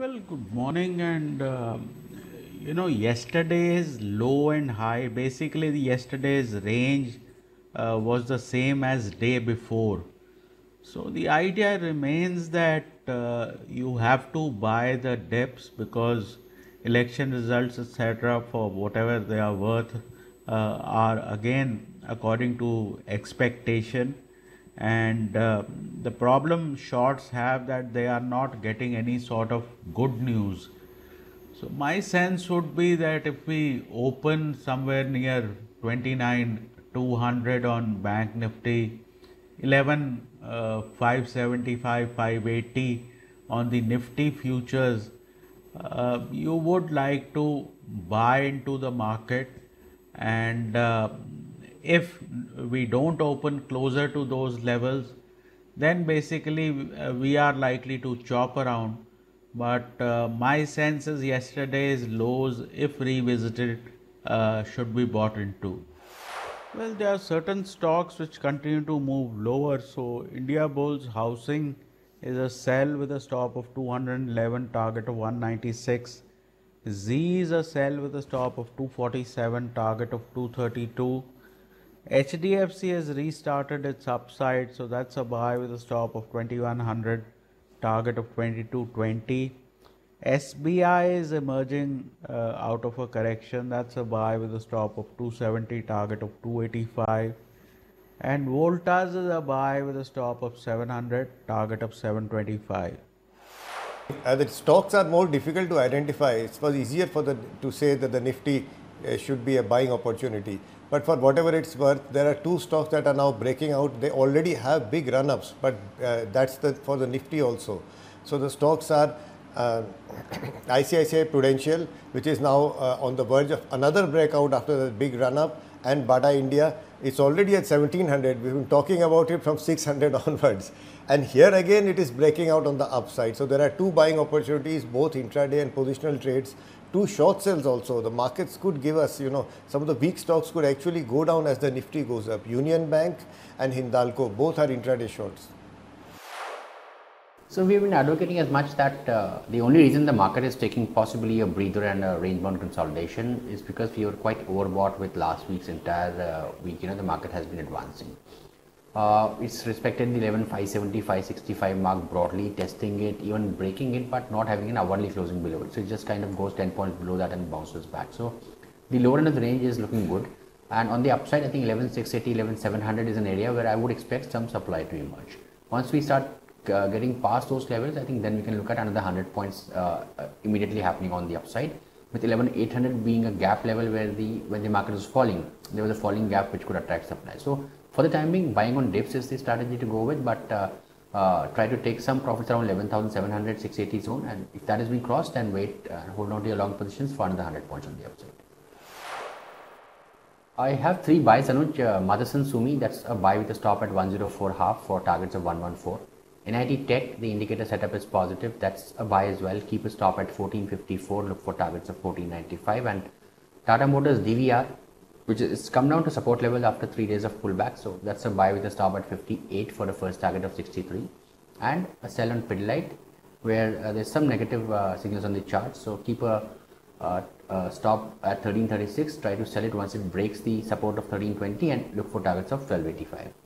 Well, good morning. And yesterday's low and high, basically yesterday's range was the same as day before. So the idea remains that you have to buy the dips because election results, etc., for whatever they are worth, are again according to expectation. And the problem shorts have that they are not getting any sort of good news. So my sense would be that if we open somewhere near 29,200 on Bank Nifty, 11,575, 580 on the Nifty futures, you would like to buy into the market. And if we don't open closer to those levels, then basically we are likely to chop around. But my sense is yesterday's lows, if revisited, should be bought into. Well, there are certain stocks which continue to move lower. So India Bulls Housing is a sell with a stop of 211, target of 196. Z is a sell with a stop of 247, target of 232. HDFC has restarted its upside, so that's a buy with a stop of 2100, target of 2220. SBI is emerging out of a correction, that's a buy with a stop of 270, target of 285. And Voltas is a buy with a stop of 700, target of 725. As the stocks are more difficult to identify, it was easier to say that the Nifty should be a buying opportunity. But for whatever it's worth, there are two stocks that are now breaking out. They already have big run-ups, but that's for the Nifty also. So the stocks are ICICI Prudential, which is now on the verge of another breakout after the big run-up, and Bata India. It's already at 1700. We've been talking about it from 600 onwards. And here again, it is breaking out on the upside. So there are two buying opportunities, both intraday and positional trades. Two short sells also. The markets could give us, some of the weak stocks could actually go down as the Nifty goes up. Union Bank and Hindalco, both are intraday shorts. So we've been advocating as much that the only reason the market is taking possibly a breather and a range-bound consolidation is because we were quite overbought with last week's entire week. The market has been advancing. It's respected the 11,570, 565 mark broadly, testing it, even breaking it, but not having an hourly closing below it. So it just kind of goes 10 points below that and bounces back. So the lower end of the range is looking good. And on the upside, I think 11,680, 11,700 is an area where I would expect some supply to emerge. Once we start getting past those levels, I think then we can look at another 100 points immediately happening on the upside, with 11,800 being a gap level where when the market was falling, there was a falling gap which could attract supply. So for the time being, buying on dips is the strategy to go with, but try to take some profits around 11,700, 680 zone, and if that has been crossed, then wait and hold on to your long positions for another 100 points on the upside. I have three buys, Anuj. Motherson Sumi, that's a buy with a stop at 104.5 for targets of 114. NIIT Tech, the indicator setup is positive. That's a buy as well. Keep a stop at 1454. Look for targets of 1495. And Tata Motors DVR, which is come down to support level after 3 days of pullback. So that's a buy with a stop at 58 for the first target of 63. And a sell on Pidilite, where there's some negative signals on the chart. So keep a stop at 1336. Try to sell it once it breaks the support of 1320 and look for targets of 1285.